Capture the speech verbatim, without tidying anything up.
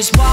just walk.